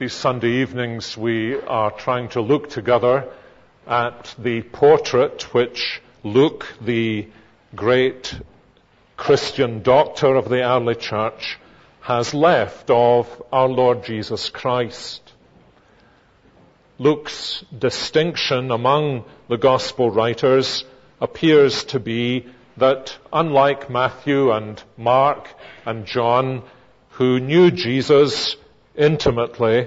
These Sunday evenings we are trying to look together at the portrait which Luke, the great Christian doctor of the early church, has left of our Lord Jesus Christ. Luke's distinction among the gospel writers appears to be that unlike Matthew and Mark and John, who knew Jesus intimately,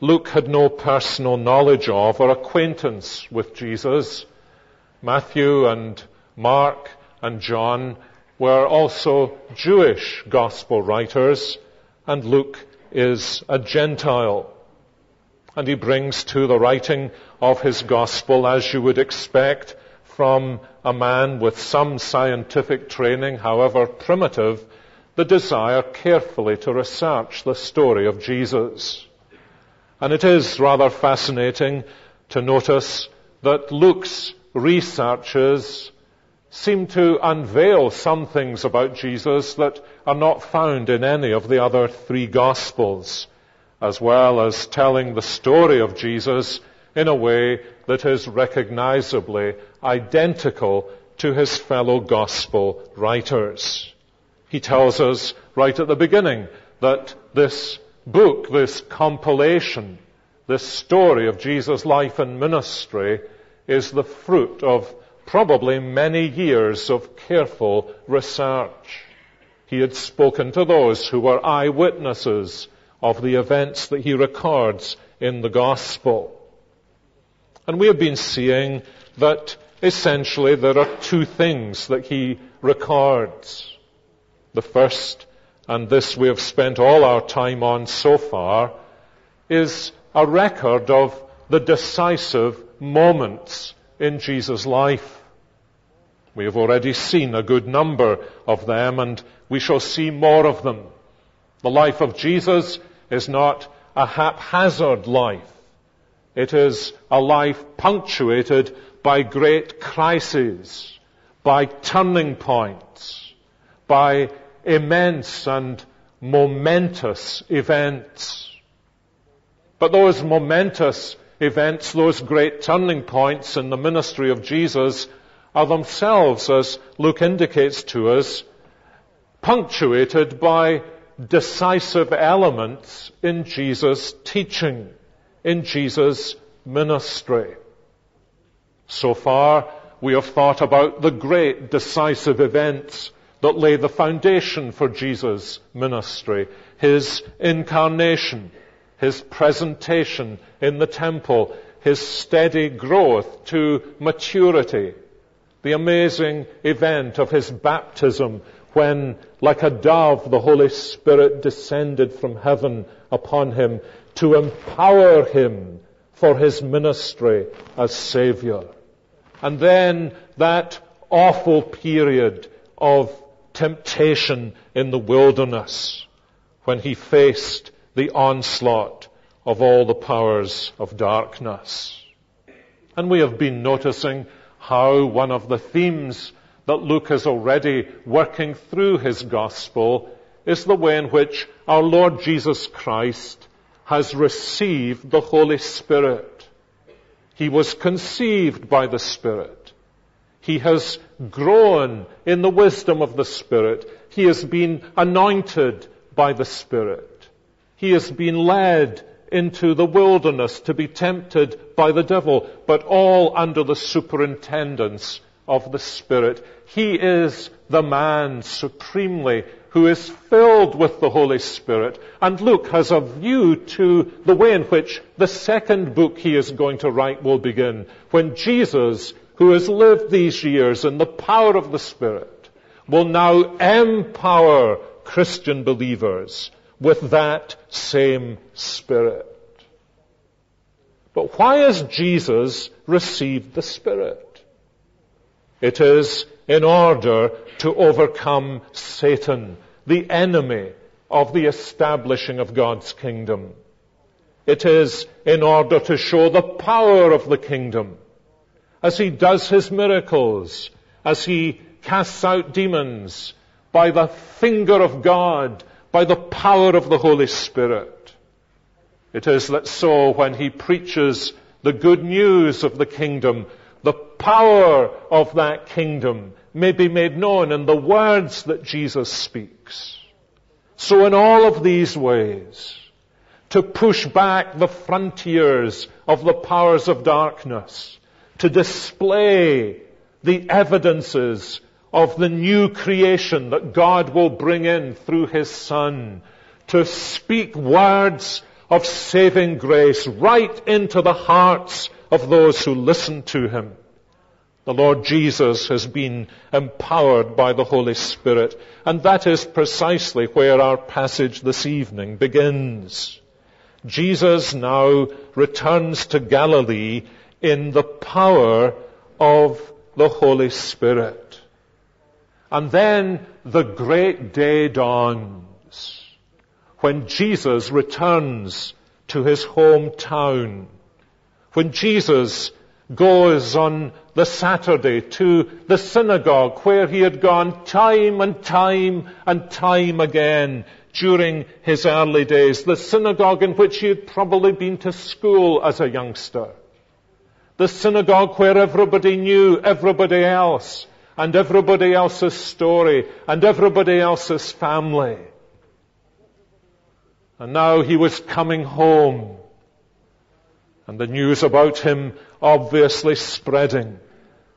Luke had no personal knowledge of or acquaintance with Jesus. Matthew and Mark and John were also Jewish gospel writers, and Luke is a Gentile. And he brings to the writing of his gospel, as you would expect from a man with some scientific training, however primitive, the desire carefully to research the story of Jesus. And it is rather fascinating to notice that Luke's researches seem to unveil some things about Jesus that are not found in any of the other three Gospels, as well as telling the story of Jesus in a way that is recognizably identical to his fellow Gospel writers. He tells us right at the beginning that this book, this compilation, this story of Jesus' life and ministry is the fruit of probably many years of careful research. He had spoken to those who were eyewitnesses of the events that he records in the gospel. And we have been seeing that essentially there are two things that he records. The first, and this we have spent all our time on so far, is a record of the decisive moments in Jesus' life. We have already seen a good number of them, and we shall see more of them. The life of Jesus is not a haphazard life. It is a life punctuated by great crises, by turning points, by immense and momentous events. But those momentous events, those great turning points in the ministry of Jesus, are themselves, as Luke indicates to us, punctuated by decisive elements in Jesus' teaching, in Jesus' ministry. So far, we have thought about the great decisive events that lay the foundation for Jesus' ministry, his incarnation, his presentation in the temple, his steady growth to maturity, the amazing event of his baptism when, like a dove, the Holy Spirit descended from heaven upon him to empower him for his ministry as Savior. And then that awful period of temptation in the wilderness when he faced the onslaught of all the powers of darkness. And we have been noticing how one of the themes that Luke is already working through his gospel is the way in which our Lord Jesus Christ has received the Holy Spirit. He was conceived by the Spirit. He has grown in the wisdom of the Spirit. He has been anointed by the Spirit. He has been led into the wilderness to be tempted by the devil, but all under the superintendence of the Spirit. He is the man supremely who is filled with the Holy Spirit. And Luke has a view to the way in which the second book he is going to write will begin, when Jesus, who has lived these years in the power of the Spirit, will now empower Christian believers with that same Spirit. But why has Jesus received the Spirit? It is in order to overcome Satan, the enemy of the establishing of God's kingdom. It is in order to show the power of the kingdom. As he does his miracles, as he casts out demons by the finger of God, by the power of the Holy Spirit. It is that so when he preaches the good news of the kingdom, the power of that kingdom may be made known in the words that Jesus speaks. So in all of these ways, to push back the frontiers of the powers of darkness, to display the evidences of the new creation that God will bring in through his Son, to speak words of saving grace right into the hearts of those who listen to him. The Lord Jesus has been empowered by the Holy Spirit, and that is precisely where our passage this evening begins. Jesus now returns to Galilee in the power of the Holy Spirit. And then the great day dawns when Jesus returns to his hometown, when Jesus goes on the Saturday to the synagogue where he had gone time and time again during his early days, the synagogue in which he had probably been to school as a youngster, the synagogue where everybody knew everybody else and everybody else's story and everybody else's family. And now he was coming home, and the news about him obviously spreading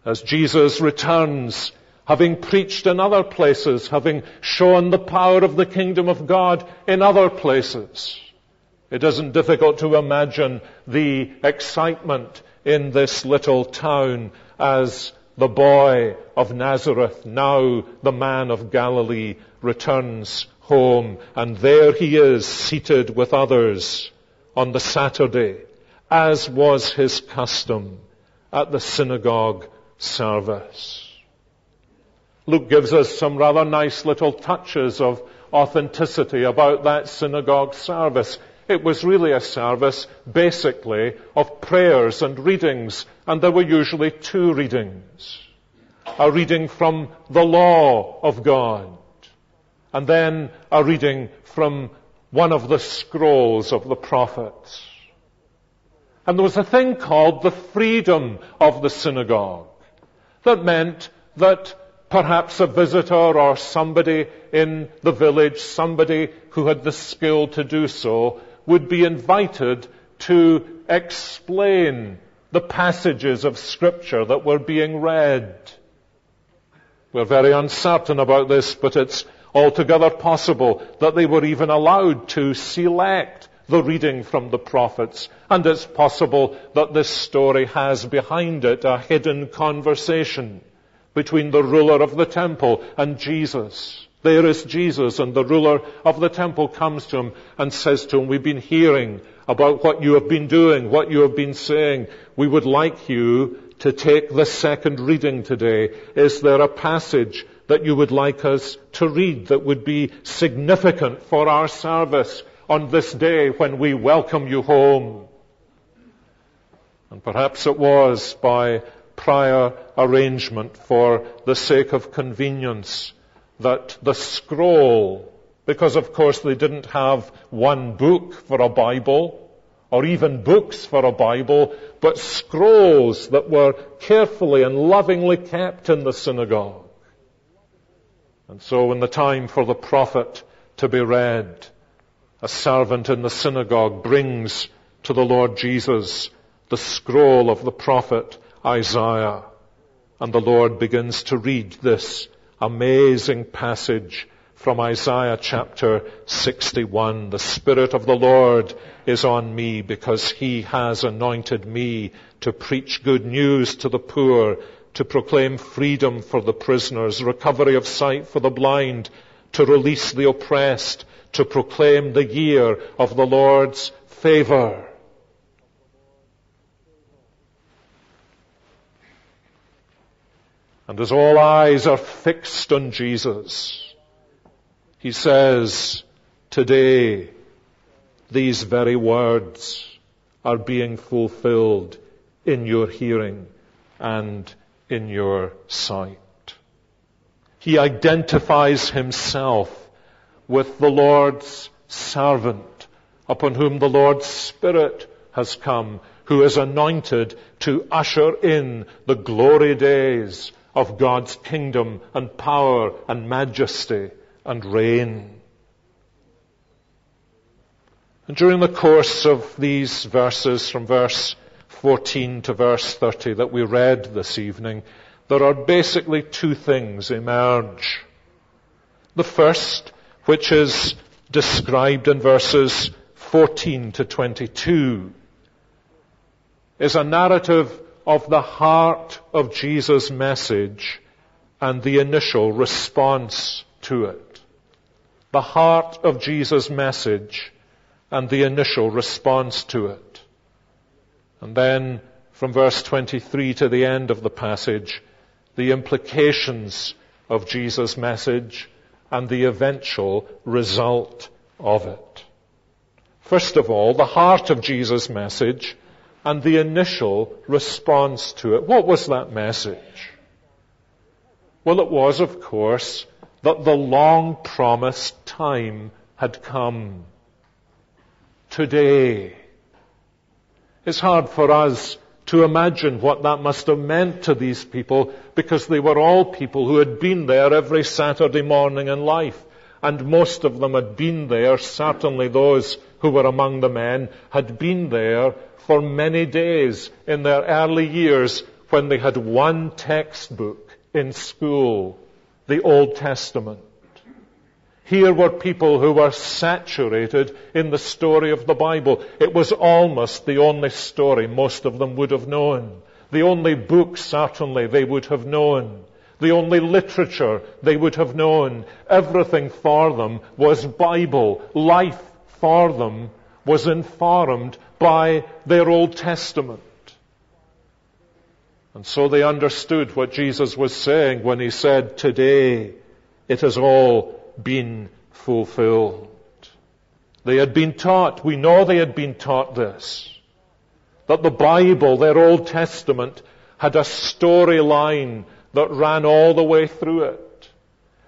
as Jesus returns, having preached in other places, having shown the power of the kingdom of God in other places. It isn't difficult to imagine the excitement in this little town as the boy of Nazareth, now the man of Galilee, returns home. And there he is, seated with others on the Saturday, as was his custom, at the synagogue service. Luke gives us some rather nice little touches of authenticity about that synagogue service. It was really a service, basically, of prayers and readings, and there were usually two readings. A reading from the law of God, and then a reading from one of the scrolls of the prophets. And there was a thing called the freedom of the synagogue that meant that perhaps a visitor or somebody in the village, somebody who had the skill to do so, would be invited to explain the passages of Scripture that were being read. We're very uncertain about this, but it's altogether possible that they were even allowed to select the reading from the prophets, and it's possible that this story has behind it a hidden conversation between the ruler of the temple and Jesus. There is Jesus, and the ruler of the temple comes to him and says to him, "We've been hearing about what you have been doing, what you have been saying. We would like you to take the second reading today. Is there a passage that you would like us to read that would be significant for our service on this day when we welcome you home?" And perhaps it was by prior arrangement, for the sake of convenience, that the scroll, because of course they didn't have one book for a Bible, or even books for a Bible, but scrolls that were carefully and lovingly kept in the synagogue. And so in the time for the prophet to be read, a servant in the synagogue brings to the Lord Jesus the scroll of the prophet Isaiah, and the Lord begins to read this amazing passage from Isaiah chapter 61. "The Spirit of the Lord is on me, because he has anointed me to preach good news to the poor, to proclaim freedom for the prisoners, recovery of sight for the blind, to release the oppressed, to proclaim the year of the Lord's favor." And as all eyes are fixed on Jesus, he says, "Today, these very words are being fulfilled in your hearing and in your sight." He identifies himself with the Lord's servant upon whom the Lord's Spirit has come, who is anointed to usher in the glory days of God's kingdom and power and majesty and reign. And during the course of these verses, from verse 14 to verse 30 that we read this evening, there are basically two things emerge. The first, which is described in verses 14 to 22, is a narrative of the heart of Jesus' message and the initial response to it. The heart of Jesus' message and the initial response to it. And then from verse 23 to the end of the passage, the implications of Jesus' message and the eventual result of it. First of all, the heart of Jesus' message and the initial response to it. What was that message? Well, it was, of course, that the long-promised time had come. Today. It's hard for us to imagine what that must have meant to these people, because they were all people who had been there every Saturday morning in life. And most of them had been there, certainly those who were among the men, had been there for many days in their early years when they had one textbook in school, the Old Testament. Here were people who were saturated in the story of the Bible. It was almost the only story most of them would have known. The only book, certainly, they would have known. The only literature they would have known. Everything for them was Bible. Life for them was informed by their Old Testament. And so they understood what Jesus was saying when he said, "Today it is all been fulfilled." They had been taught, we know they had been taught this, that the Bible, their Old Testament, had a storyline that ran all the way through it.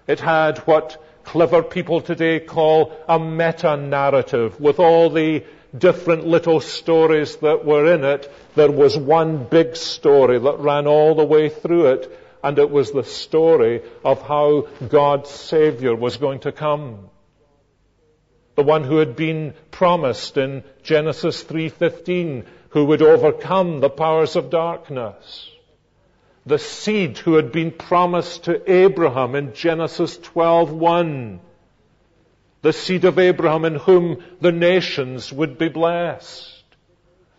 It had what clever people today call a meta-narrative. With all the different little stories that were in it, there was one big story that ran all the way through it. And it was the story of how God's Savior was going to come. The one who had been promised in Genesis 3:15, who would overcome the powers of darkness. The seed who had been promised to Abraham in Genesis 12:1. The seed of Abraham in whom the nations would be blessed.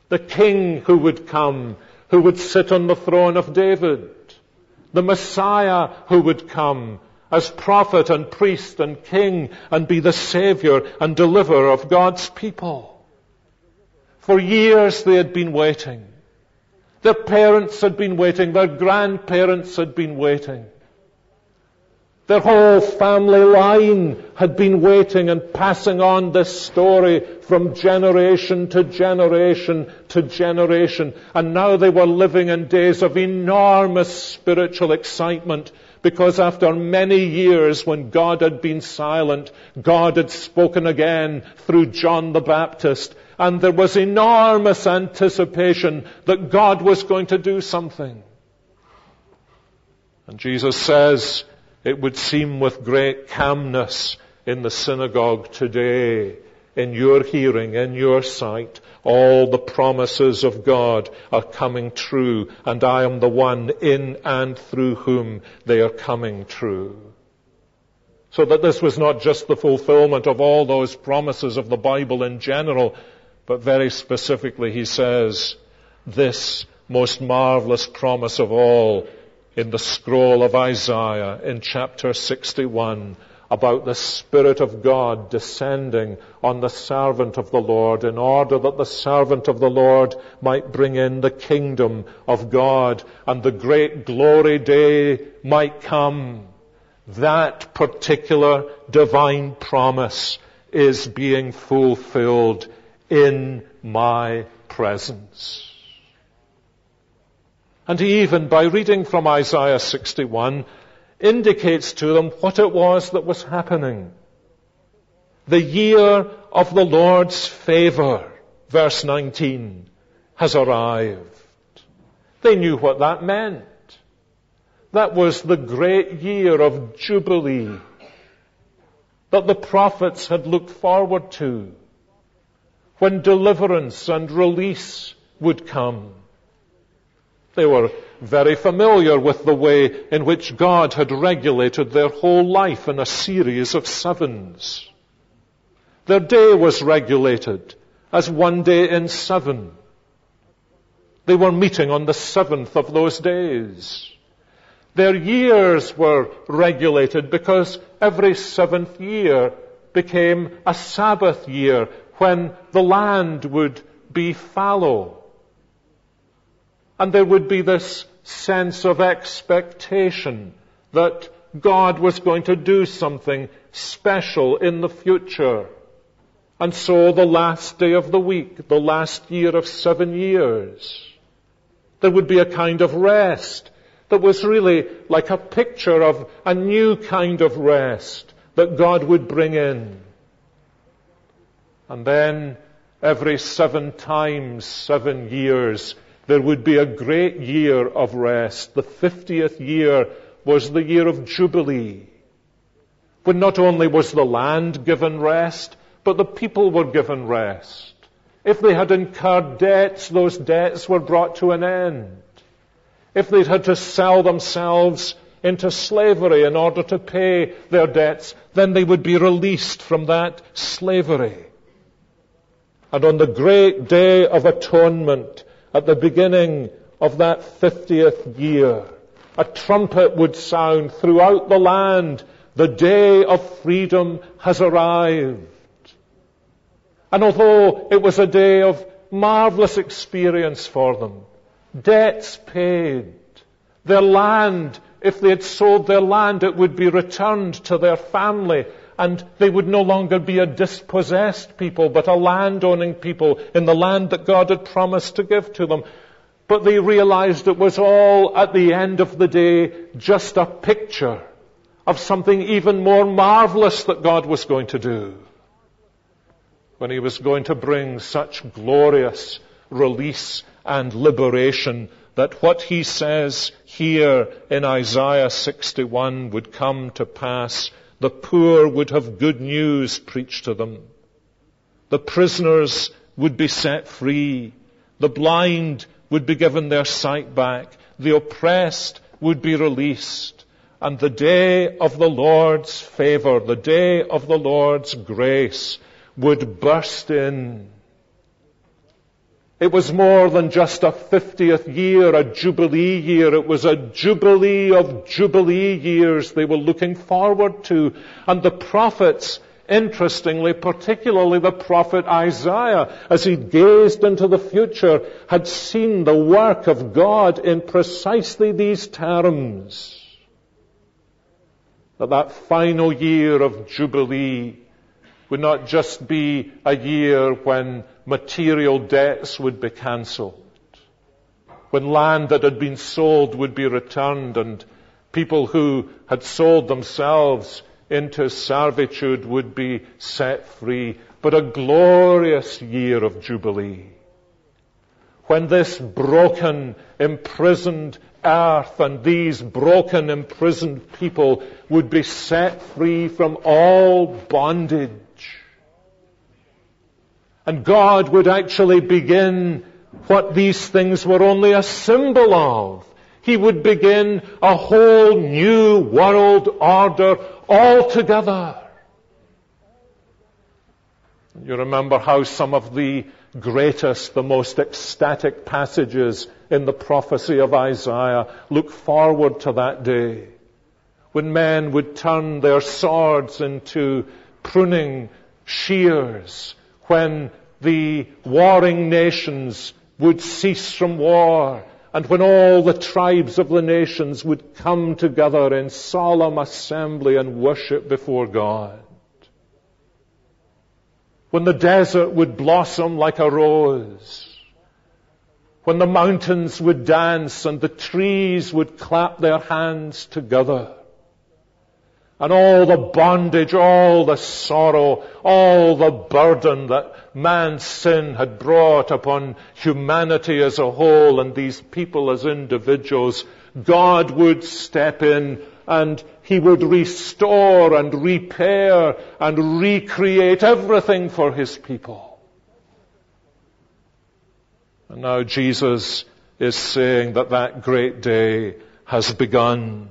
The king who would come, who would sit on the throne of David. The Messiah who would come as prophet and priest and king and be the Savior and deliverer of God's people. For years they had been waiting. Their parents had been waiting. Their grandparents had been waiting. Their whole family line had been waiting and passing on this story from generation to generation to generation. And now they were living in days of enormous spiritual excitement, because after many years when God had been silent, God had spoken again through John the Baptist. And there was enormous anticipation that God was going to do something. And Jesus says, it would seem with great calmness in the synagogue today, in your hearing, in your sight, all the promises of God are coming true, and I am the one in and through whom they are coming true. So that this was not just the fulfillment of all those promises of the Bible in general, but very specifically he says, this most marvelous promise of all, in the scroll of Isaiah in chapter 61, about the Spirit of God descending on the servant of the Lord in order that the servant of the Lord might bring in the kingdom of God and the great glory day might come. That particular divine promise is being fulfilled in my presence. And he even, by reading from Isaiah 61, indicates to them what it was that was happening. The year of the Lord's favor, verse 19, has arrived. They knew what that meant. That was the great year of Jubilee that the prophets had looked forward to, when deliverance and release would come. They were very familiar with the way in which God had regulated their whole life in a series of sevens. Their day was regulated as one day in seven. They were meeting on the seventh of those days. Their years were regulated because every seventh year became a Sabbath year when the land would be fallow. And there would be this sense of expectation that God was going to do something special in the future. And so the last day of the week, the last year of 7 years, there would be a kind of rest that was really like a picture of a new kind of rest that God would bring in. And then every 7 times 7 years, there would be a great year of rest. The 50th year was the year of Jubilee, when not only was the land given rest, but the people were given rest. If they had incurred debts, those debts were brought to an end. If they'd had to sell themselves into slavery in order to pay their debts, then they would be released from that slavery. And on the great day of atonement, at the beginning of that 50th year, a trumpet would sound throughout the land. The day of freedom has arrived. And although it was a day of marvelous experience for them, debts paid, their land, if they had sold their land, it would be returned to their family, and they would no longer be a dispossessed people, but a land-owning people in the land that God had promised to give to them. But they realized it was all, at the end of the day, just a picture of something even more marvelous that God was going to do, when he was going to bring such glorious release and liberation that what he says here in Isaiah 61 would come to pass. The poor would have good news preached to them. The prisoners would be set free. The blind would be given their sight back. The oppressed would be released. And the day of the Lord's favor, the day of the Lord's grace, would burst in. It was more than just a 50th year, a Jubilee year. It was a Jubilee of Jubilee years they were looking forward to. And the prophets, interestingly, particularly the prophet Isaiah, as he gazed into the future, had seen the work of God in precisely these terms. That final year of Jubilee would not just be a year when material debts would be cancelled, when land that had been sold would be returned, and people who had sold themselves into servitude would be set free, but a glorious year of Jubilee, when this broken, imprisoned earth and these broken, imprisoned people would be set free from all bondage. And God would actually begin what these things were only a symbol of. He would begin a whole new world order altogether. You remember how some of the greatest, the most ecstatic passages in the prophecy of Isaiah look forward to that day, when men would turn their swords into pruning shears, when the warring nations would cease from war, and when all the tribes of the nations would come together in solemn assembly and worship before God, when the desert would blossom like a rose, when the mountains would dance and the trees would clap their hands together. and all the bondage, all the sorrow, all the burden that man's sin had brought upon humanity as a whole and these people as individuals, God would step in and he would restore and repair and recreate everything for his people. And now Jesus is saying that that great day has begun.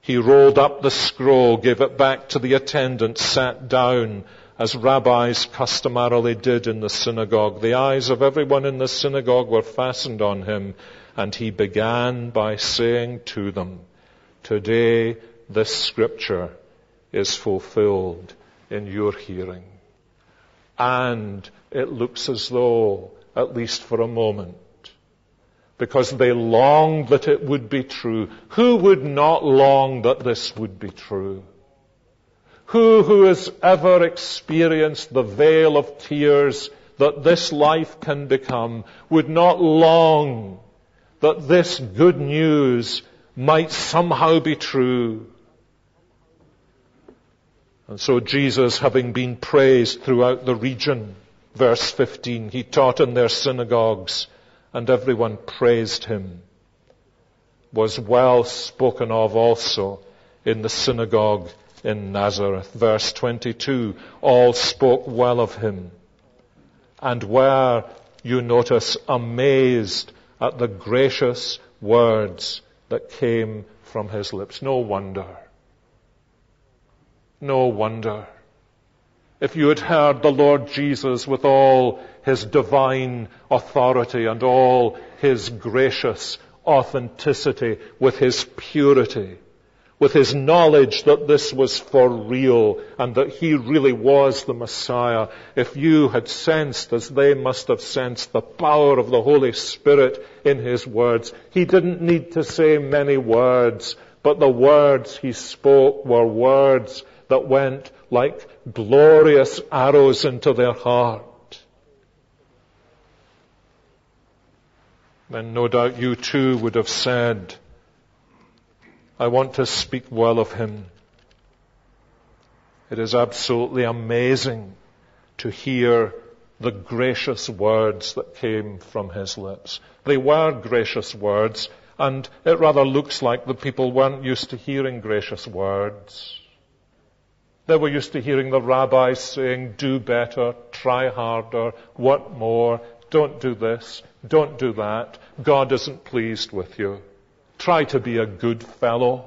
He rolled up the scroll, gave it back to the attendant, sat down, as rabbis customarily did in the synagogue. The eyes of everyone in the synagogue were fastened on him, and he began by saying to them, "Today this scripture is fulfilled in your hearing." And it looks as though, at least for a moment, because they longed that it would be true. Who would not long that this would be true? Who has ever experienced the veil of tears that this life can become would not long that this good news might somehow be true? And so Jesus, having been praised throughout the region, verse 15, he taught in their synagogues, and everyone praised him, was well spoken of also in the synagogue in Nazareth. Verse 22, all spoke well of him and were, you notice, amazed at the gracious words that came from his lips. No wonder. No wonder. If you had heard the Lord Jesus with all his divine authority and all his gracious authenticity, with his purity, with his knowledge that this was for real and that he really was the Messiah, if you had sensed, as they must have sensed, the power of the Holy Spirit in his words, he didn't need to say many words, but the words he spoke were words that went like glorious arrows into their heart. Then no doubt you too would have said, "I want to speak well of him. It is absolutely amazing to hear the gracious words that came from his lips." They were gracious words, and it rather looks like the people weren't used to hearing gracious words. They were used to hearing the rabbis saying, "Do better, try harder, what more, don't do this, don't do that, God isn't pleased with you. Try to be a good fellow."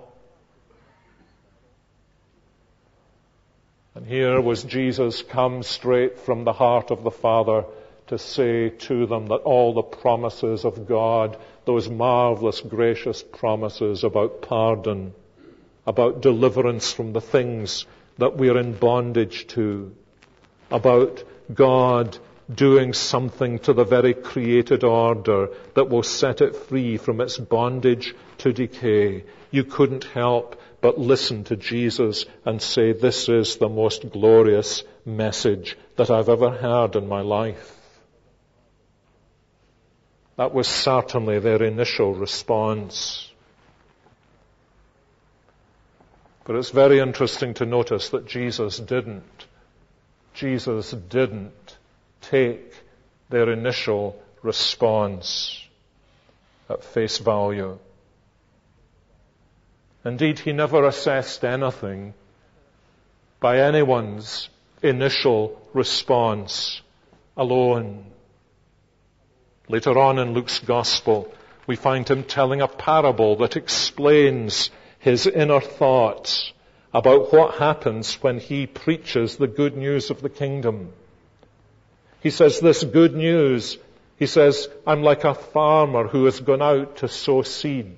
And here was Jesus come straight from the heart of the Father to say to them that all the promises of God, those marvelous, gracious promises about pardon, about deliverance from the things that we're in bondage to, about God doing something to the very created order that will set it free from its bondage to decay. You couldn't help but listen to Jesus and say, "This is the most glorious message that I've ever heard in my life." That was certainly their initial response. But it's very interesting to notice that Jesus didn't take their initial response at face value. Indeed, he never assessed anything by anyone's initial response alone. Later on in Luke's Gospel, we find him telling a parable that explains his inner thoughts about what happens when he preaches the good news of the kingdom. He says, this good news, he says, "I'm like a farmer who has gone out to sow seed.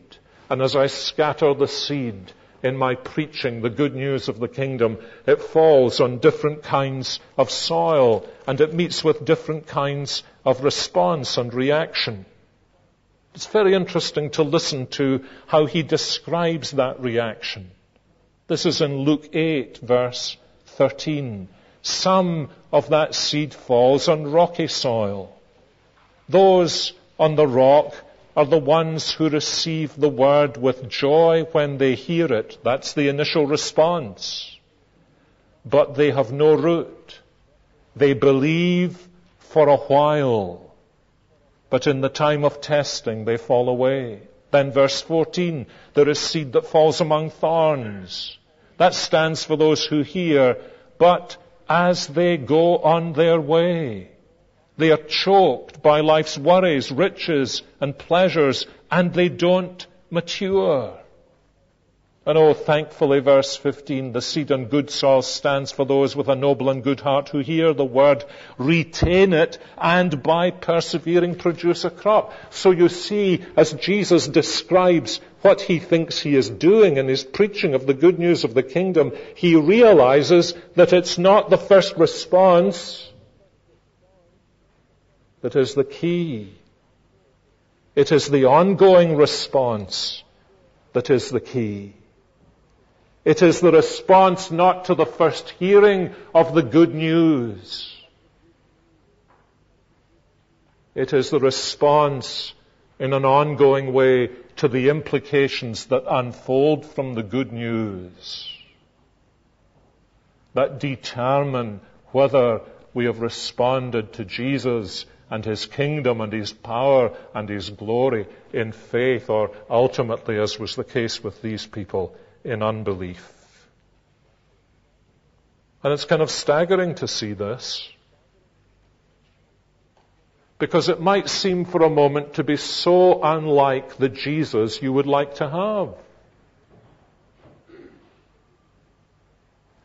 And as I scatter the seed in my preaching, the good news of the kingdom, it falls on different kinds of soil and it meets with different kinds of response and reaction." It's very interesting to listen to how he describes that reaction. This is in Luke 8, verse 13. "Some of that seed falls on rocky soil. Those on the rock are the ones who receive the word with joy when they hear it. That's the initial response. But they have no root. They believe for a while, but in the time of testing they fall away. Then verse 14, there is seed that falls among thorns. That stands for those who hear, but as they go on their way, they are choked by life's worries, riches, and pleasures, and they don't mature. And oh, thankfully, verse 15, the seed on good soil stands for those with a noble and good heart who hear the word, retain it, and by persevering produce a crop. So you see, as Jesus describes what he thinks he is doing in his preaching of the good news of the kingdom, he realizes that it's not the first response that is the key. It is the ongoing response that is the key. It is the response not to the first hearing of the good news. It is the response in an ongoing way to the implications that unfold from the good news that determine whether we have responded to Jesus and his kingdom and his power and his glory in faith, or ultimately, as was the case with these people, in unbelief. And it's kind of staggering to see this, because it might seem for a moment to be so unlike the Jesus you would like to have.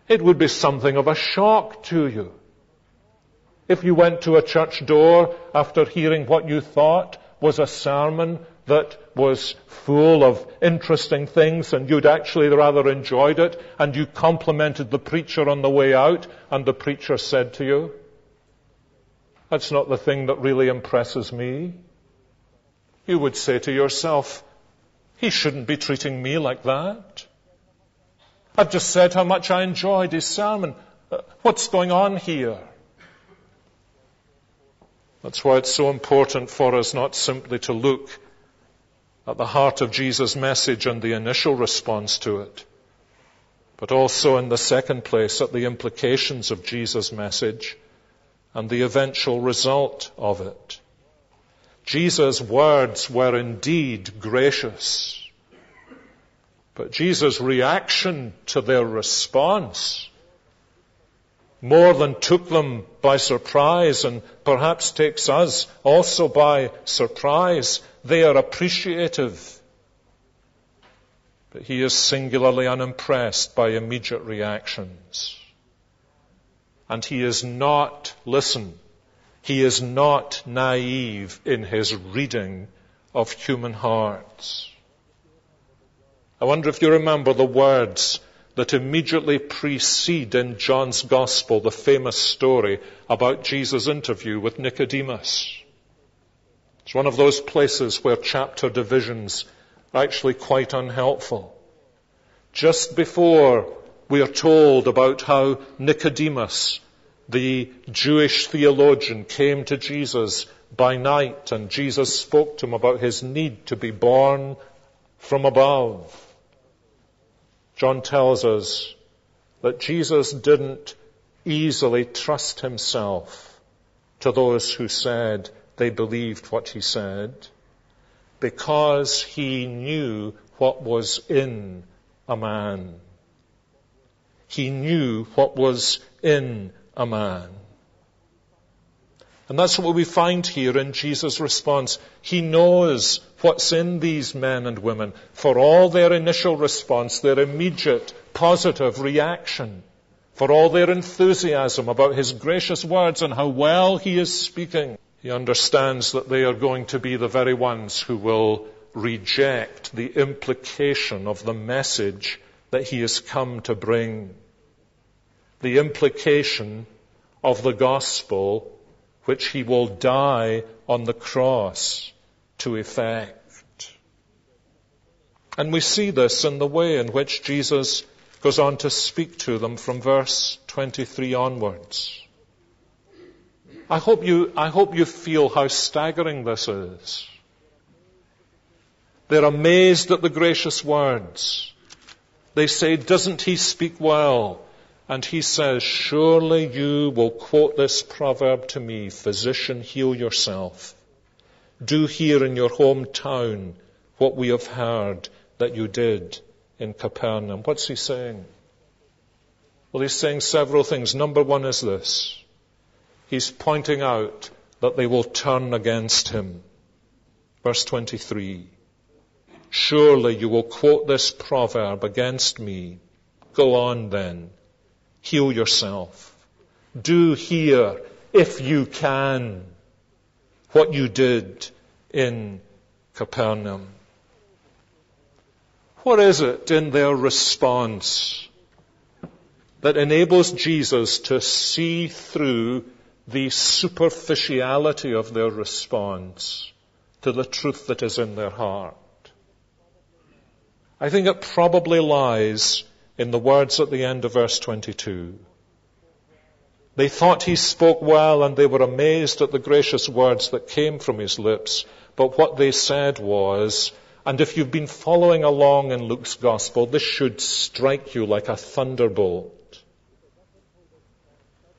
It would be something of a shock to you if you went to a church door after hearing what you thought was a sermon that was full of interesting things, and you'd actually rather enjoyed it, and you complimented the preacher on the way out, and the preacher said to you, "That's not the thing that really impresses me." You would say to yourself, "He shouldn't be treating me like that. I've just said how much I enjoyed his sermon. What's going on here?" That's why it's so important for us not simply to look at the heart of Jesus' message and the initial response to it, but also in the second place at the implications of Jesus' message and the eventual result of it. Jesus' words were indeed gracious, but Jesus' reaction to their response more than took them by surprise, and perhaps takes us also by surprise. They are appreciative, but he is singularly unimpressed by immediate reactions. And he is not, listen, he is not naive in his reading of human hearts. I wonder if you remember the words that immediately precede in John's Gospel the famous story about Jesus' interview with Nicodemus. It's one of those places where chapter divisions are actually quite unhelpful. Just before we are told about how Nicodemus, the Jewish theologian, came to Jesus by night, and Jesus spoke to him about his need to be born from above, John tells us that Jesus didn't easily trust himself to those who said they believed what he said, because he knew what was in a man. He knew what was in a man. And that's what we find here in Jesus' response. He knows what's in these men and women, for all their initial response, their immediate positive reaction, for all their enthusiasm about his gracious words and how well he is speaking. He understands that they are going to be the very ones who will reject the implication of the message that he has come to bring, the implication of the gospel which he will die on the cross to effect. And we see this in the way in which Jesus goes on to speak to them from verse 23 onwards. I hope you feel how staggering this is. They're amazed at the gracious words. They say, doesn't he speak well? And he says, surely you will quote this proverb to me, physician, heal yourself. Do here in your hometown what we have heard that you did in Capernaum. What's he saying? Well, he's saying several things. Number one is this. He's pointing out that they will turn against him. Verse 23. Surely you will quote this proverb against me. Go on then. Heal yourself. Do here, if you can, what you did in Capernaum. What is it in their response that enables Jesus to see through the superficiality of their response to the truth that is in their heart? I think it probably lies in the words at the end of verse 22. They thought he spoke well, and they were amazed at the gracious words that came from his lips. But what they said was, and if you've been following along in Luke's gospel, this should strike you like a thunderbolt.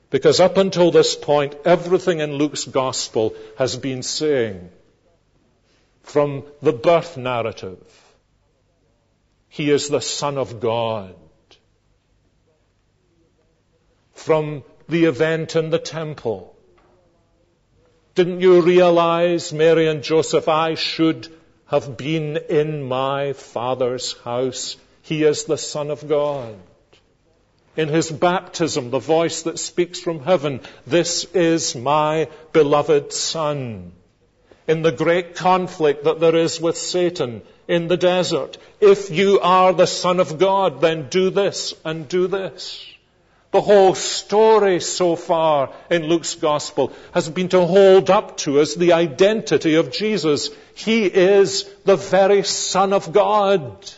Because up until this point, everything in Luke's gospel has been saying, from the birth narrative, he is the Son of God. From the event in the temple, didn't you realize, Mary and Joseph, I should have been in my Father's house? He is the Son of God. In his baptism, the voice that speaks from heaven, this is my beloved Son. In the great conflict that there is with Satan in the desert, if you are the Son of God, then do this and do this. The whole story so far in Luke's gospel has been to hold up to us the identity of Jesus. He is the very Son of God.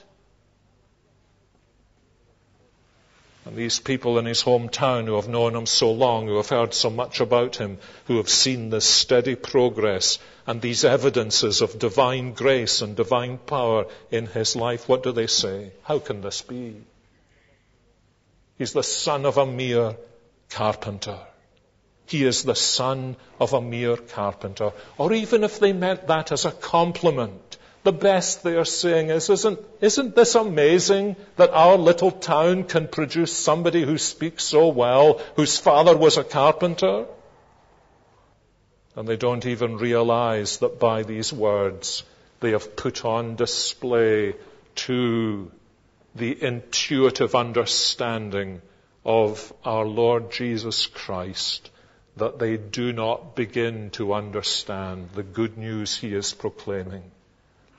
And these people in his hometown who have known him so long, who have heard so much about him, who have seen this steady progress and these evidences of divine grace and divine power in his life, what do they say? How can this be? He's the son of a mere carpenter. He is the son of a mere carpenter. Or even if they meant that as a compliment, the best they are saying is, isn't this amazing that our little town can produce somebody who speaks so well, whose father was a carpenter? And they don't even realize that by these words they have put on display to the intuitive understanding of our Lord Jesus Christ, that they do not begin to understand the good news he is proclaiming,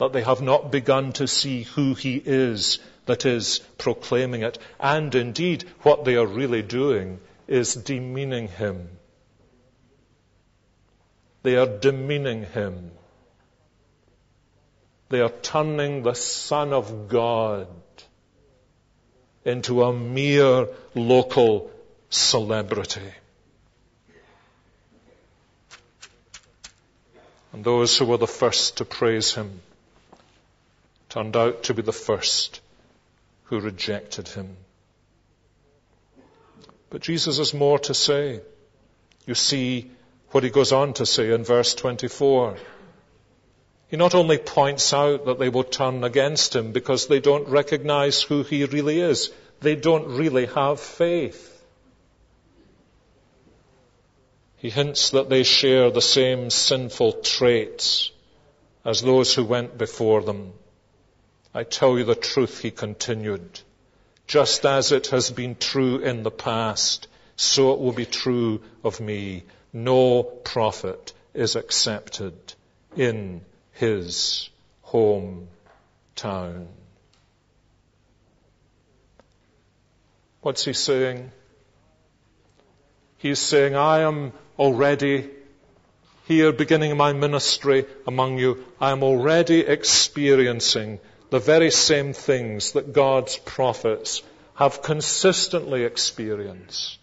that they have not begun to see who he is that is proclaiming it, and indeed what they are really doing is demeaning him. They are demeaning him. They are turning the Son of God into a mere local celebrity. And those who were the first to praise him turned out to be the first who rejected him. But Jesus has more to say. You see what he goes on to say in verse 24. He not only points out that they will turn against him because they don't recognize who he really is. They don't really have faith. He hints that they share the same sinful traits as those who went before them. I tell you the truth, he continued. Just as it has been true in the past, so it will be true of me. No prophet is accepted in his hometown. What's he saying? He's saying, I am already here beginning my ministry among you. I am already experiencing the very same things that God's prophets have consistently experienced.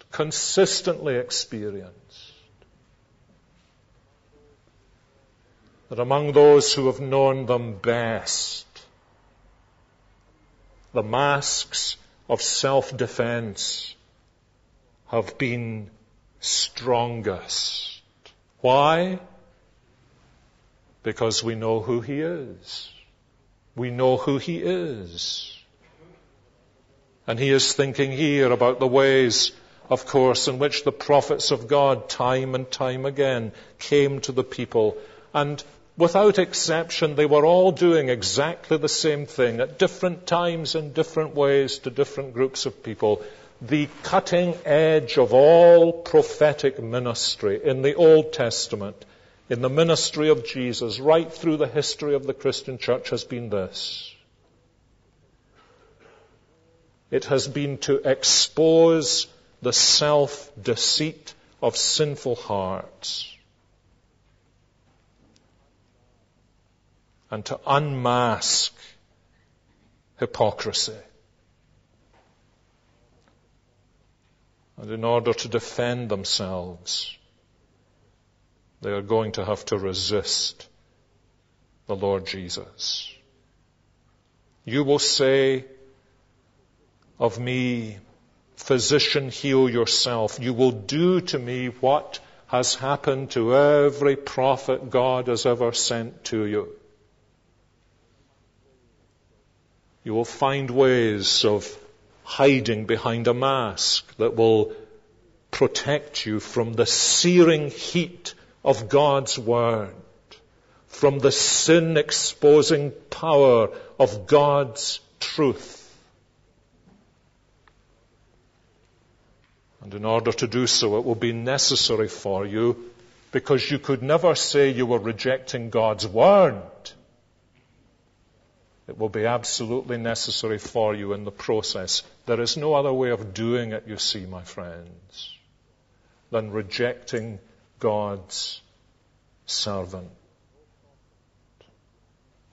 That among those who have known them best, the masks of self-defense have been strongest. Why? Because we know who he is. We know who he is. And he is thinking here about the ways, of course, in which the prophets of God time and time again came to the people. And without exception, they were all doing exactly the same thing at different times in different ways to different groups of people. The cutting edge of all prophetic ministry in the Old Testament, in the ministry of Jesus, right through the history of the Christian church has been this. It has been to expose the self-deceit of sinful hearts and to unmask hypocrisy. And in order to defend themselves, they are going to have to resist the Lord Jesus. You will say of me, physician, heal yourself. You will do to me what has happened to every prophet God has ever sent to you. You will find ways of hiding behind a mask that will protect you from the searing heat of God's word, from the sin-exposing power of God's truth. And in order to do so, it will be necessary for you, because you could never say you were rejecting God's word. It will be absolutely necessary for you in the process. There is no other way of doing it, you see, my friends, than rejecting God's servant.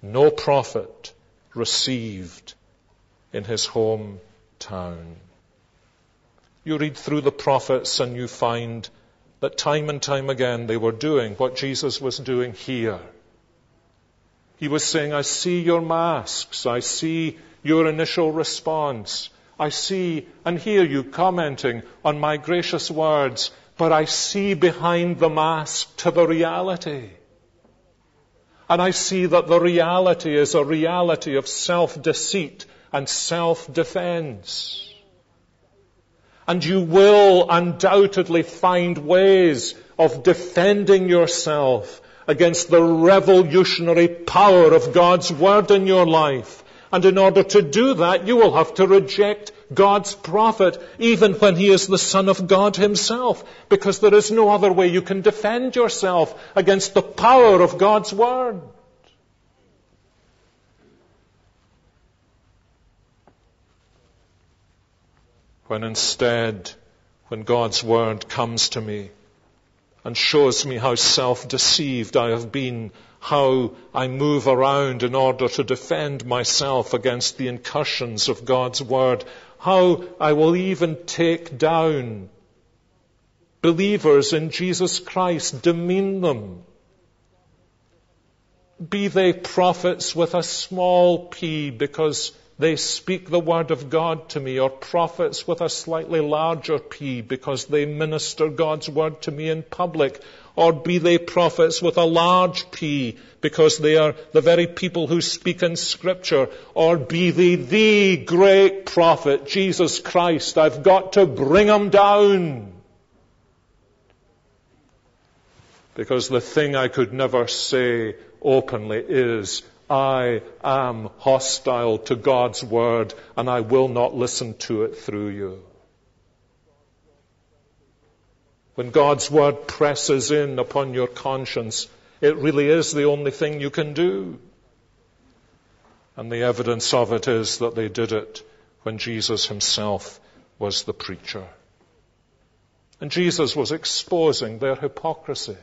No prophet received in his hometown. You read through the prophets and you find that time and time again they were doing what Jesus was doing here. He was saying, I see your masks, I see your initial response, I see and hear you commenting on my gracious words, but I see behind the mask to the reality. And I see that the reality is a reality of self-deceit and self-defense. And you will undoubtedly find ways of defending yourself against the revolutionary power of God's word in your life. And in order to do that, you will have to reject God's prophet, even when he is the Son of God himself, because there is no other way you can defend yourself against the power of God's word. When instead, when God's word comes to me and shows me how self-deceived I have been, how I move around in order to defend myself against the incursions of God's word, how I will even take down believers in Jesus Christ, demean them, be they prophets with a small p because they speak the word of God to me, or prophets with a slightly larger p because they minister God's word to me in public, or be they prophets with a large p because they are the very people who speak in Scripture, or be they the great prophet, Jesus Christ. I've got to bring them down. Because the thing I could never say openly is, I am hostile to God's word, and I will not listen to it through you. When God's word presses in upon your conscience, it really is the only thing you can do. And the evidence of it is that they did it when Jesus himself was the preacher. And Jesus was exposing their hypocrisy.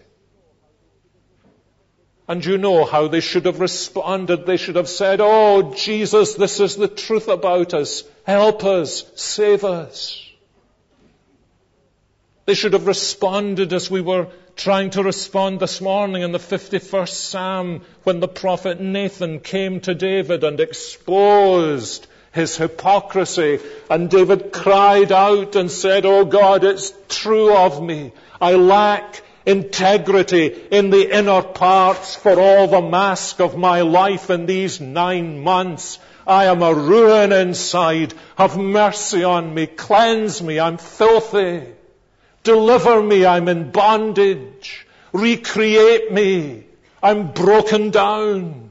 And you know how they should have responded. They should have said, oh, Jesus, this is the truth about us. Help us. Save us. They should have responded as we were trying to respond this morning in the 51st Psalm when the prophet Nathan came to David and exposed his hypocrisy. And David cried out and said, "Oh God, it's true of me. I lack integrity in the inner parts for all the mask of my life in these 9 months. I am a ruin inside. Have mercy on me. Cleanse me. I'm filthy. Deliver me. I'm in bondage. Recreate me. I'm broken down."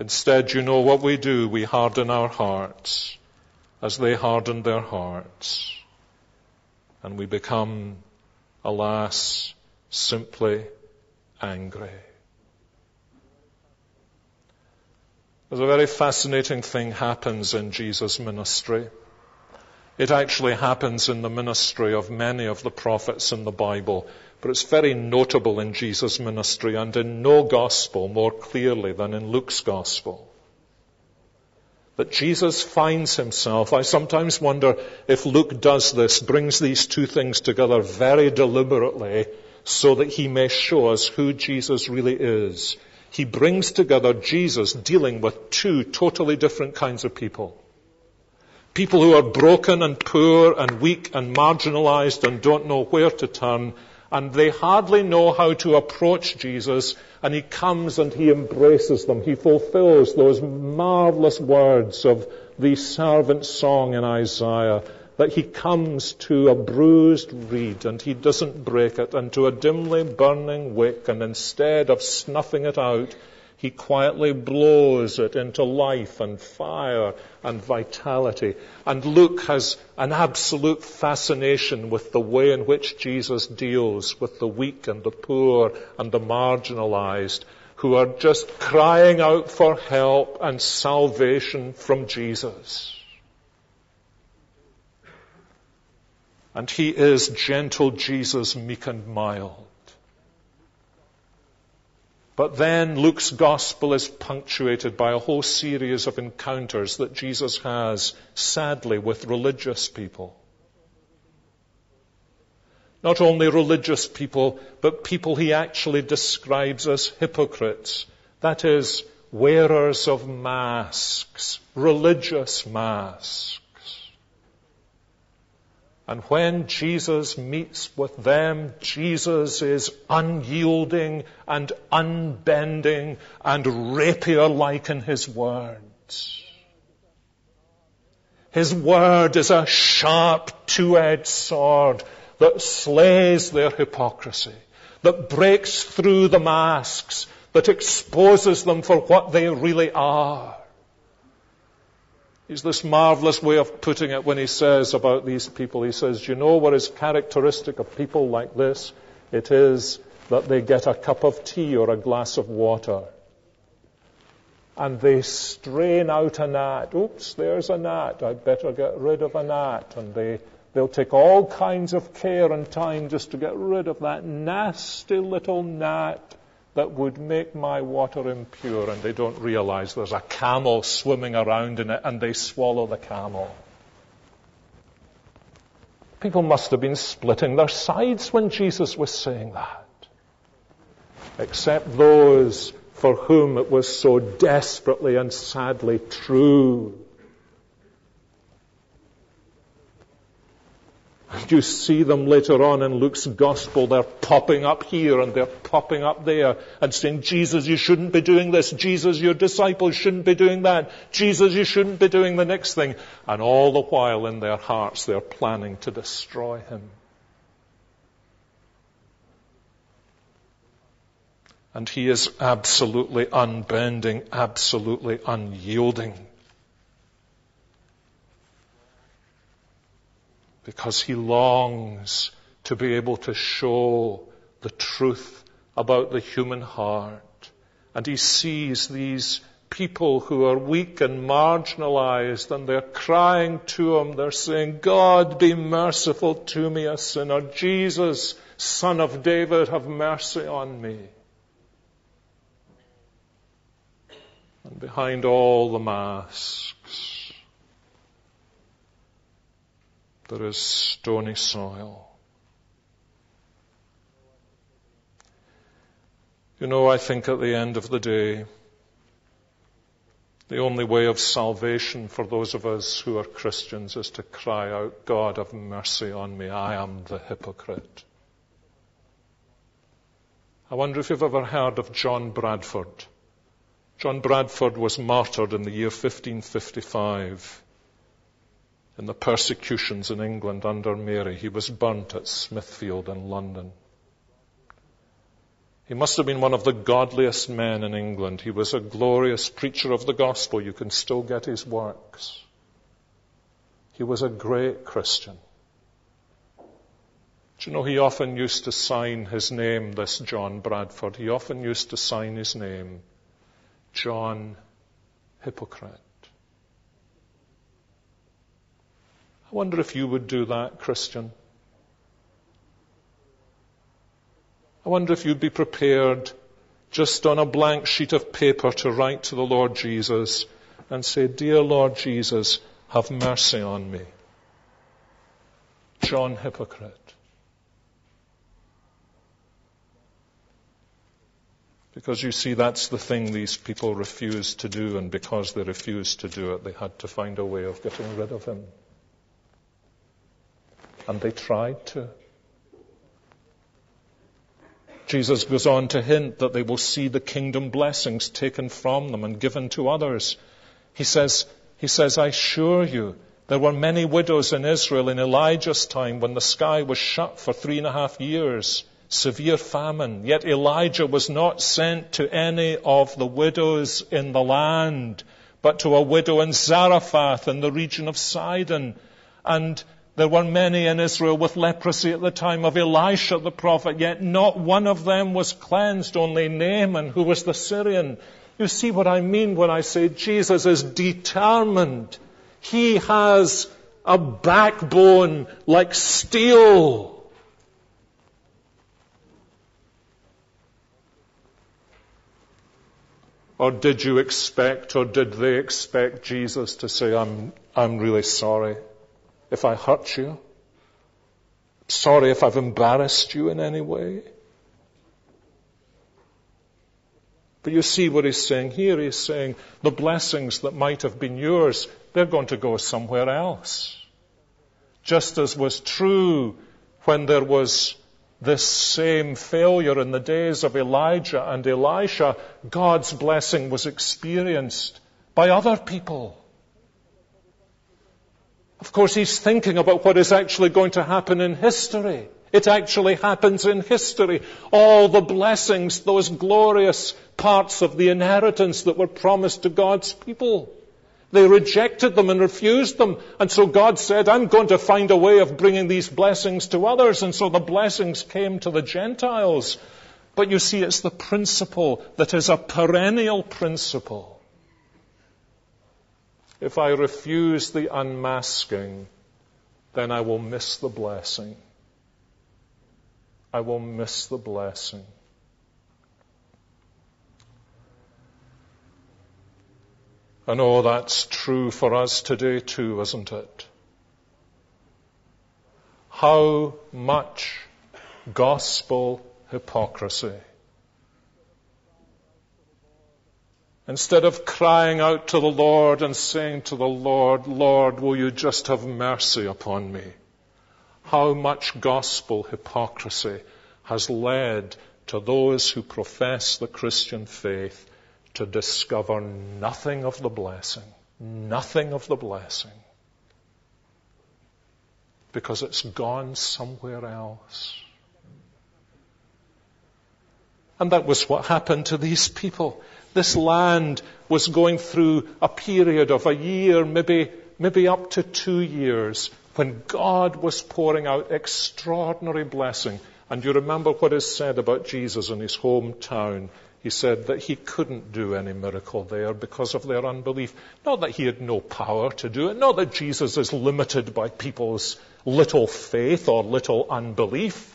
Instead, you know what we do? We harden our hearts as they hardened their hearts. And we become, alas, simply angry. There's a very fascinating thing happens in Jesus' ministry. It actually happens in the ministry of many of the prophets in the Bible, but it's very notable in Jesus' ministry and in no gospel more clearly than in Luke's gospel. That Jesus finds himself, I sometimes wonder if Luke does this, brings these two things together very deliberately so that he may show us who Jesus really is. He brings together Jesus dealing with two totally different kinds of people. People who are broken and poor and weak and marginalized and don't know where to turn, and they hardly know how to approach Jesus, and he comes and he embraces them. He fulfills those marvelous words of the servant song in Isaiah, that he comes to a bruised reed and he doesn't break it, and to a dimly burning wick, and instead of snuffing it out, he quietly blows it into life and fire and vitality. And Luke has an absolute fascination with the way in which Jesus deals with the weak and the poor and the marginalized, who are just crying out for help and salvation from Jesus. And he is gentle Jesus, meek and mild. But then Luke's gospel is punctuated by a whole series of encounters that Jesus has, sadly, with religious people. Not only religious people, but people he actually describes as hypocrites. That is, wearers of masks, religious masks. And when Jesus meets with them, Jesus is unyielding and unbending and rapier-like in his words. His word is a sharp two-edged sword that slays their hypocrisy, that breaks through the masks, that exposes them for what they really are. It's this marvelous way of putting it when he says about these people. He says, you know what is characteristic of people like this? It is that they get a cup of tea or a glass of water, and they strain out a gnat. Oops, there's a gnat. I'd better get rid of a gnat. And they'll take all kinds of care and time just to get rid of that nasty little gnat that would make my water impure, and they don't realize there's a camel swimming around in it, and they swallow the camel. People must have been splitting their sides when Jesus was saying that. Except those for whom it was so desperately and sadly true. And you see them later on in Luke's gospel. They're popping up here and they're popping up there and saying, Jesus, you shouldn't be doing this. Jesus, your disciples shouldn't be doing that. Jesus, you shouldn't be doing the next thing. And all the while in their hearts, they're planning to destroy him. And he is absolutely unbending, absolutely unyielding, because he longs to be able to show the truth about the human heart. And he sees these people who are weak and marginalized, and they're crying to him. They're saying, God, be merciful to me, a sinner. Jesus, Son of David, have mercy on me. And behind all the masks, there is stony soil. You know, I think at the end of the day, The only way of salvation for those of us who are Christians is to cry out, God, have mercy on me. I am the hypocrite. I wonder if you've ever heard of John Bradford. John Bradford was martyred in the year 1555 in the persecutions in England under Mary. He was burnt at Smithfield in London. He must have been one of the godliest men in England. He was a glorious preacher of the gospel. You can still get his works. He was a great Christian. Do you know he often used to sign his name, this John Bradford? He often used to sign his name, John Hypocrite. I wonder if you would do that, Christian. I wonder if you'd be prepared just on a blank sheet of paper to write to the Lord Jesus and say, Dear Lord Jesus, have mercy on me. John Hypocrite. Because you see, that's the thing these people refused to do, and because they refused to do it, they had to find a way of getting rid of him. And they tried to. Jesus goes on to hint that they will see the kingdom blessings taken from them and given to others. He says, I assure you, there were many widows in Israel in Elijah's time when the sky was shut for 3.5 years. Severe famine, yet Elijah was not sent to any of the widows in the land, but to a widow in Zarephath in the region of Sidon. And there were many in Israel with leprosy at the time of Elisha the prophet, yet not one of them was cleansed, only Naaman, who was the Syrian. You see what I mean when I say Jesus is determined. He has a backbone like steel. Or did you expect, or did they expect Jesus to say, I'm really sorry if I hurt you? Sorry if I've embarrassed you in any way? But you see what he's saying here. He's saying the blessings that might have been yours, they're going to go somewhere else. Just as was true when there was this same failure in the days of Elijah and Elisha, God's blessing was experienced by other people. Of course, he's thinking about what is actually going to happen in history. It actually happens in history. All the blessings, those glorious parts of the inheritance that were promised to God's people. They rejected them and refused them. And so God said, I'm going to find a way of bringing these blessings to others. And so the blessings came to the Gentiles. But you see, it's the principle that is a perennial principle. If I refuse the unmasking, then I will miss the blessing. I will miss the blessing. And oh, that's true for us today too, isn't it? How much gospel hypocrisy. Instead of crying out to the Lord and saying to the Lord, Lord, will you just have mercy upon me? How much gospel hypocrisy has led to those who profess the Christian faith to discover nothing of the blessing, nothing of the blessing, because it's gone somewhere else. And that was what happened to these people. This land was going through a period of a year, maybe up to 2 years, when God was pouring out extraordinary blessing. And you remember what is said about Jesus in his hometown. He said that he couldn't do any miracle there because of their unbelief. Not that he had no power to do it. Not that Jesus is limited by people's little faith or little unbelief.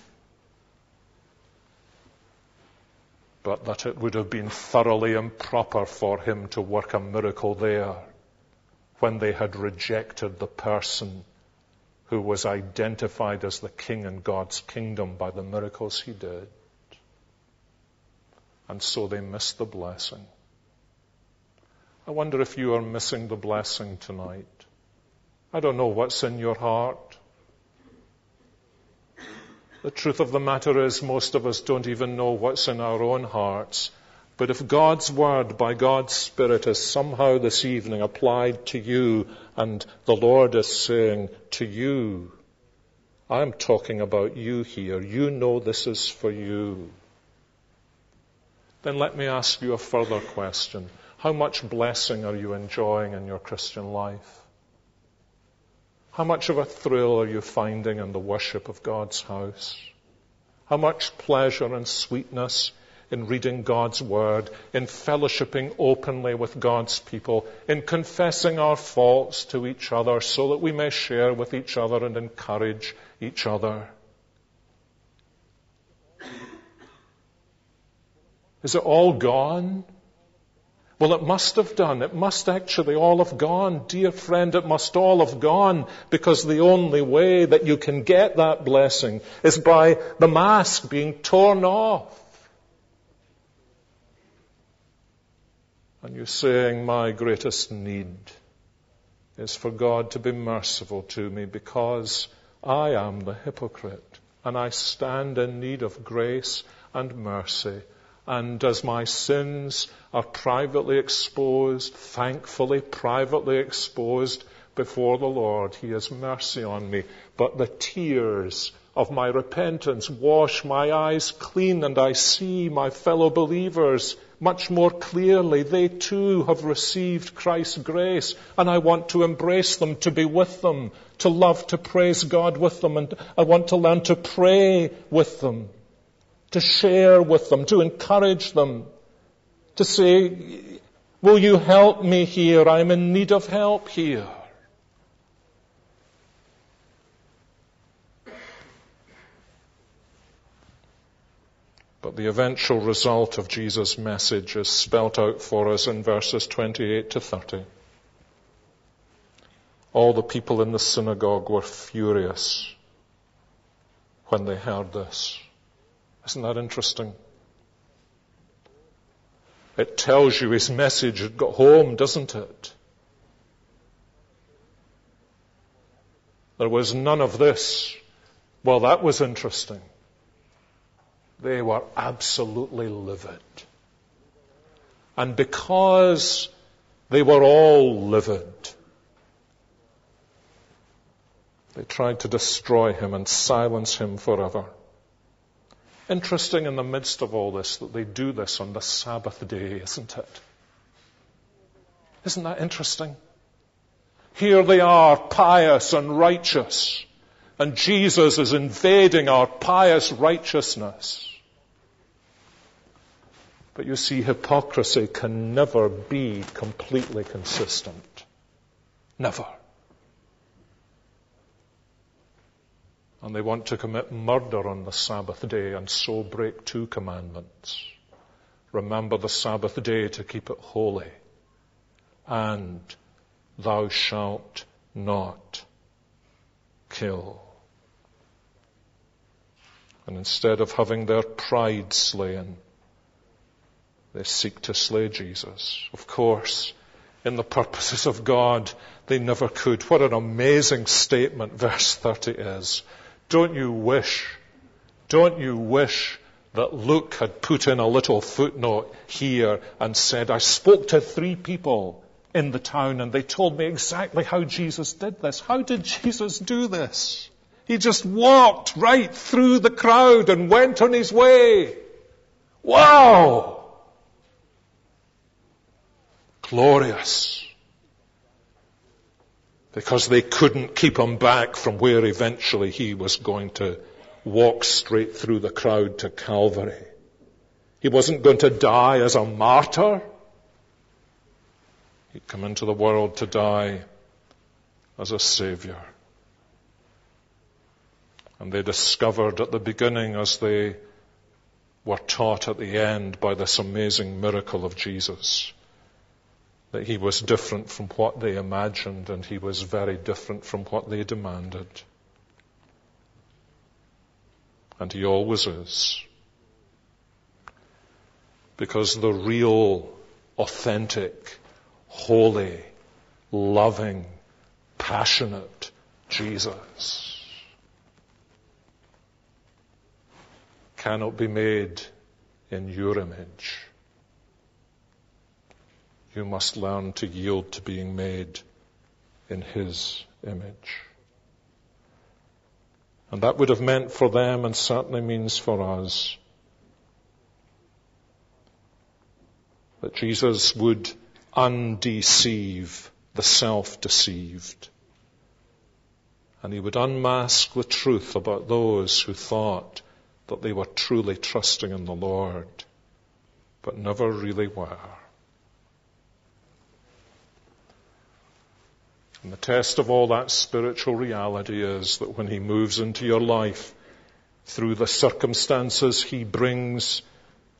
But that it would have been thoroughly improper for him to work a miracle there when they had rejected the person who was identified as the king in God's kingdom by the miracles he did. And so they missed the blessing. I wonder if you are missing the blessing tonight. I don't know what's in your heart. The truth of the matter is most of us don't even know what's in our own hearts. But if God's Word by God's Spirit is somehow this evening applied to you and the Lord is saying to you, I'm talking about you here. You know this is for you. Then let me ask you a further question. How much blessing are you enjoying in your Christian life? How much of a thrill are you finding in the worship of God's house? How much pleasure and sweetness in reading God's Word, in fellowshipping openly with God's people, in confessing our faults to each other so that we may share with each other and encourage each other? Is it all gone? Well, it must have done. It must actually all have gone. Dear friend, it must all have gone, because the only way that you can get that blessing is by the mask being torn off. And you're saying, my greatest need is for God to be merciful to me because I am the hypocrite and I stand in need of grace and mercy. And as my sins are privately exposed, thankfully privately exposed before the Lord, He has mercy on me. But the tears of my repentance wash my eyes clean, and I see my fellow believers much more clearly. They too have received Christ's grace, and I want to embrace them, to be with them, to love, to praise God with them, and I want to learn to pray with them, to share with them, to encourage them, to say, will you help me here? I'm in need of help here. But the eventual result of Jesus' message is spelt out for us in verses 28 to 30. All the people in the synagogue were furious when they heard this. Isn't that interesting? It tells you His message had got home, doesn't it? There was none of this. Well, that was interesting. They were absolutely livid. And because they were all livid, they tried to destroy Him and silence Him forever. Interesting in the midst of all this that they do this on the Sabbath day, isn't it? Isn't that interesting? Here they are, pious and righteous, and Jesus is invading our pious righteousness. But you see, hypocrisy can never be completely consistent. Never. And they want to commit murder on the Sabbath day and so break two commandments. Remember the Sabbath day to keep it holy. And thou shalt not kill. And instead of having their pride slain, they seek to slay Jesus. Of course, in the purposes of God, they never could. What an amazing statement verse 30 is. Don't you wish that Luke had put in a little footnote here and said, I spoke to three people in the town and they told me exactly how Jesus did this. How did Jesus do this? He just walked right through the crowd and went on His way. Wow! Glorious. Because they couldn't keep Him back from where eventually He was going to walk straight through the crowd to Calvary. He wasn't going to die as a martyr. He'd come into the world to die as a Savior. And they discovered at the beginning, as they were taught at the end by this amazing miracle of Jesus, that He was different from what they imagined, and He was very different from what they demanded. And He always is. Because the real, authentic, holy, loving, passionate Jesus cannot be made in your image. You must learn to yield to being made in his image. And that would have meant for them, and certainly means for us, that Jesus would undeceive the self-deceived. And he would unmask the truth about those who thought that they were truly trusting in the Lord, but never really were. And the test of all that spiritual reality is that when he moves into your life, through the circumstances he brings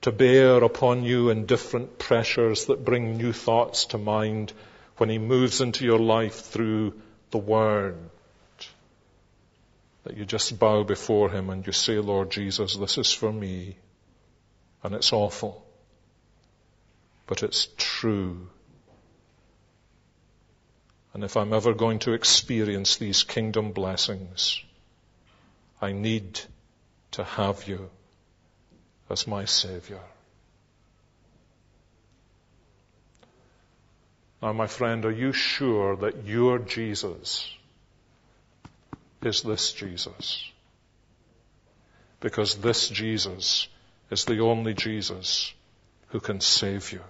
to bear upon you and different pressures that bring new thoughts to mind, when he moves into your life through the Word, that you just bow before him and you say, Lord Jesus, this is for me. And it's awful, but it's true. And if I'm ever going to experience these kingdom blessings, I need to have you as my Savior. Now, my friend, are you sure that your Jesus is this Jesus? Because this Jesus is the only Jesus who can save you.